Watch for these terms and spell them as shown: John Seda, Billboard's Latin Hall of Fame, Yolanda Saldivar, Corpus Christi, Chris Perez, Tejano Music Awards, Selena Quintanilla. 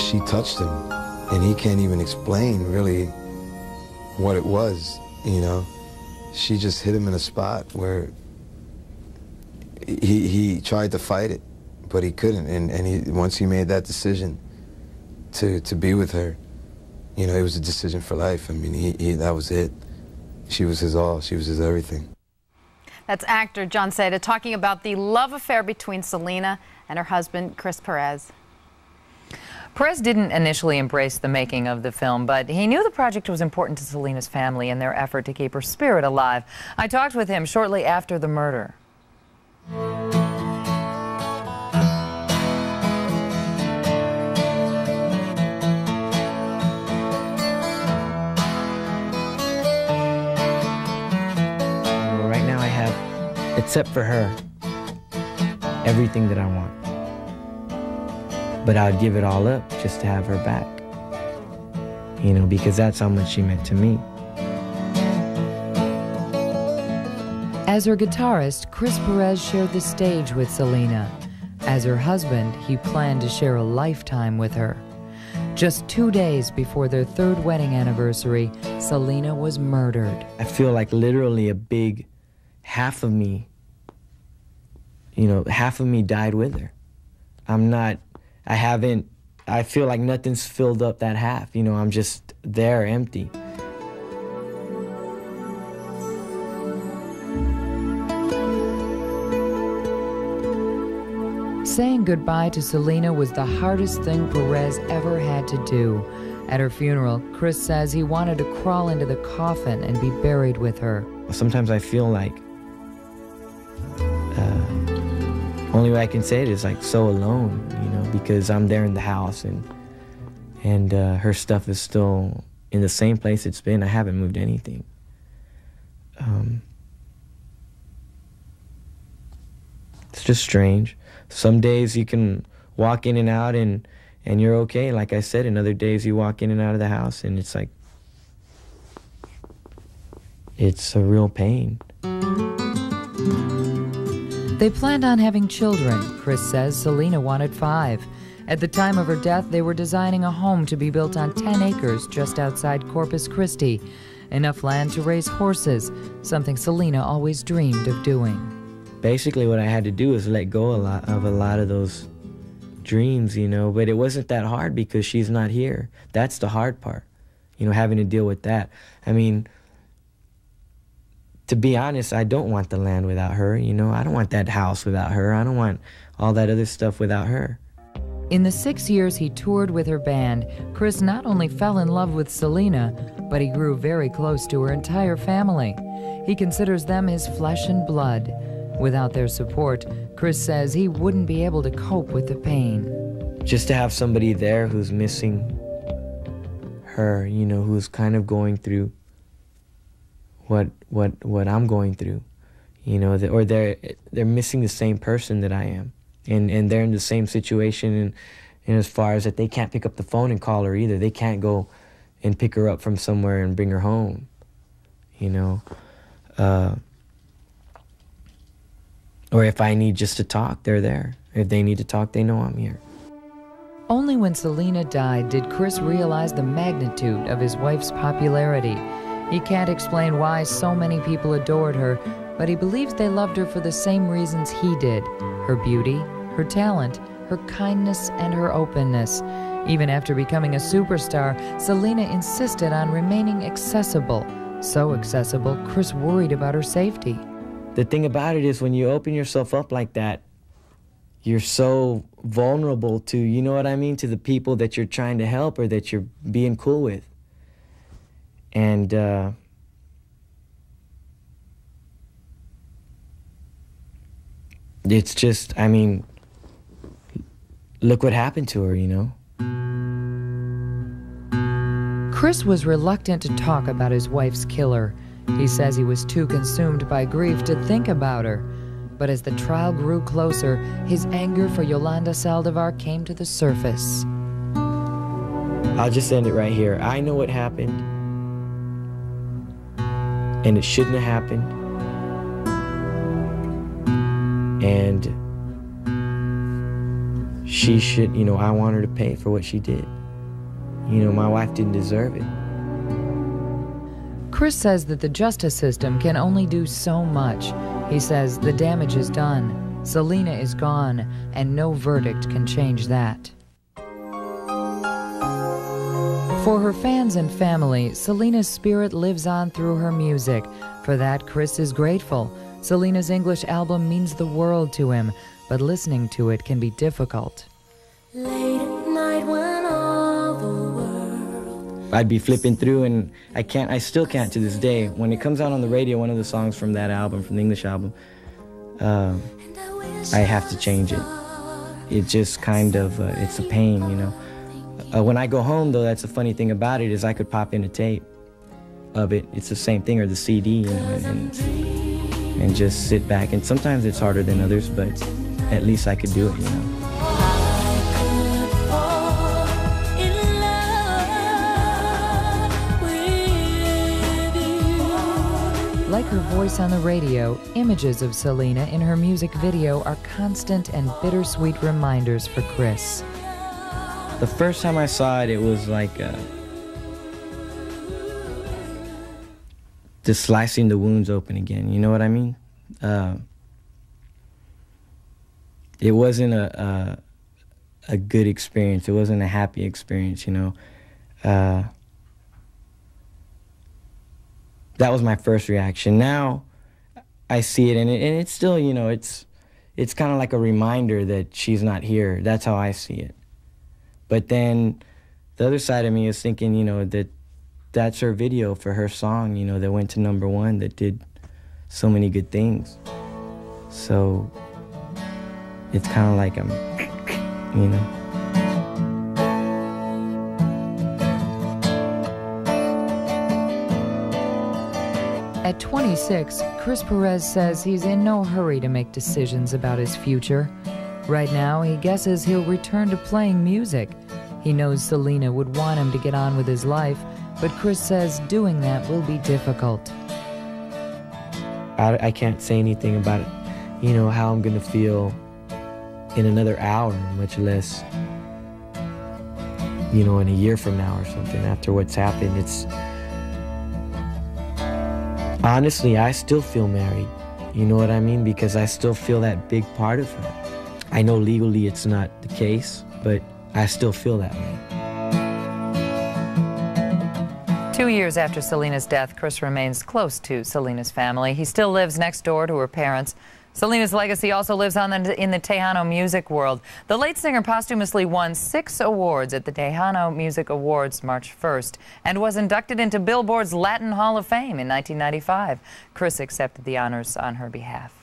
she touched him, and he can't even explain really what it was, you know. She just hit him in a spot where he tried to fight it, but he couldn't. And once he made that decision to be with her, you know, it was a decision for life. I mean, that was it. She was his all. She was his everything. That's actor John Seda talking about the love affair between Selena and her husband, Chris Perez. Perez didn't initially embrace the making of the film, but he knew the project was important to Selena's family and their effort to keep her spirit alive. I talked with him shortly after the murder. Right now I have, except for her, everything that I want. But I'd give it all up just to have her back, you know, because that's how much she meant to me. As her guitarist, Chris Perez shared the stage with Selena. As her husband, he planned to share a lifetime with her. Just 2 days before their third wedding anniversary, Selena was murdered. I feel like literally a big half of me, you know, half of me died with her. I feel like nothing's filled up that half. You know, I'm just there empty. Saying goodbye to Selena was the hardest thing Perez ever had to do. At her funeral, Chris says he wanted to crawl into the coffin and be buried with her. Sometimes I feel like, only way I can say it is like so alone, you know, because I'm there in the house and her stuff is still in the same place it's been. I haven't moved anything. It's just strange. Some days you can walk in and out and you're okay, like I said, and other days you walk in and out of the house and it's like, it's a real pain. They planned on having children. Chris says Selena wanted 5. At the time of her death, they were designing a home to be built on 10 acres just outside Corpus Christi, enough land to raise horses, something Selena always dreamed of doing. Basically what I had to do was let go of a lot of those dreams, you know, but it wasn't that hard because she's not here. That's the hard part, you know, having to deal with that. I mean, to be honest, I don't want the land without her, you know. I don't want that house without her. I don't want all that other stuff without her. In the 6 years he toured with her band, Chris not only fell in love with Selena, but he grew very close to her entire family. He considers them his flesh and blood. Without their support, Chris says he wouldn't be able to cope with the pain. Just to have somebody there who's missing her, you know, who's kind of going through what I'm going through, you know, or they're missing the same person that I am, and they're in the same situation, and as far as that they can't pick up the phone and call her either. They can't go and pick her up from somewhere and bring her home, you know, or if I need just to talk, they're there. If they need to talk, they know I'm here. Only when Selena died did Chris realize the magnitude of his wife's popularity. He can't explain why so many people adored her, but he believes they loved her for the same reasons he did: her beauty, her talent, her kindness, and her openness. Even after becoming a superstar, Selena insisted on remaining accessible. So accessible, Chris worried about her safety. The thing about it is when you open yourself up like that, you're so vulnerable to, you know what I mean, to the people that you're trying to help or that you're being cool with. And it's just, I mean, look what happened to her, you know? Chris was reluctant to talk about his wife's killer. He says he was too consumed by grief to think about her. But as the trial grew closer, his anger for Yolanda Saldivar came to the surface. I'll just end it right here. I know what happened. And it shouldn't have happened, and she should, you know, I want her to pay for what she did. You know, my wife didn't deserve it. Chris says that the justice system can only do so much. He says the damage is done, Selena is gone, and no verdict can change that. For her fans and family, Selena's spirit lives on through her music. For that, Chris is grateful. Selena's English album means the world to him, but listening to it can be difficult. Late at night when all the world... I'd be flipping through, and I still can't to this day. When it comes out on the radio, one of the songs from that album, from the English album, I have to change it. It just kind of, it's a pain, you know. When I go home, though, that's the funny thing about it, is I could pop in a tape of it. It's the same thing, or the CD, you know, and just sit back. And sometimes it's harder than others, but at least I could do it, you know. Like her voice on the radio, images of Selena in her music video are constant and bittersweet reminders for Chris. The first time I saw it, it was like just slicing the wounds open again, you know what I mean? It wasn't a good experience. It wasn't a happy experience, you know? That was my first reaction. Now I see it, and it's still, you know, it's kind of like a reminder that she's not here. That's how I see it. But then the other side of me is thinking, you know, that's her video for her song, you know, that went to #1, that did so many good things. So it's kind of like I'm, you know. At 26, Chris Perez says he's in no hurry to make decisions about his future. Right now, he guesses he'll return to playing music. He knows Selena would want him to get on with his life, but Chris says doing that will be difficult. I can't say anything about, you know, how I'm gonna feel in another hour, much less, you know, in a year from now or something after what's happened. It's, honestly, I still feel married, you know what I mean? Because I still feel that big part of her. I know legally it's not the case, but I still feel that way. 2 years after Selena's death, Chris remains close to Selena's family. He still lives next door to her parents. Selena's legacy also lives on in the Tejano music world. The late singer posthumously won 6 awards at the Tejano Music Awards March 1st and was inducted into Billboard's Latin Hall of Fame in 1995. Chris accepted the honors on her behalf.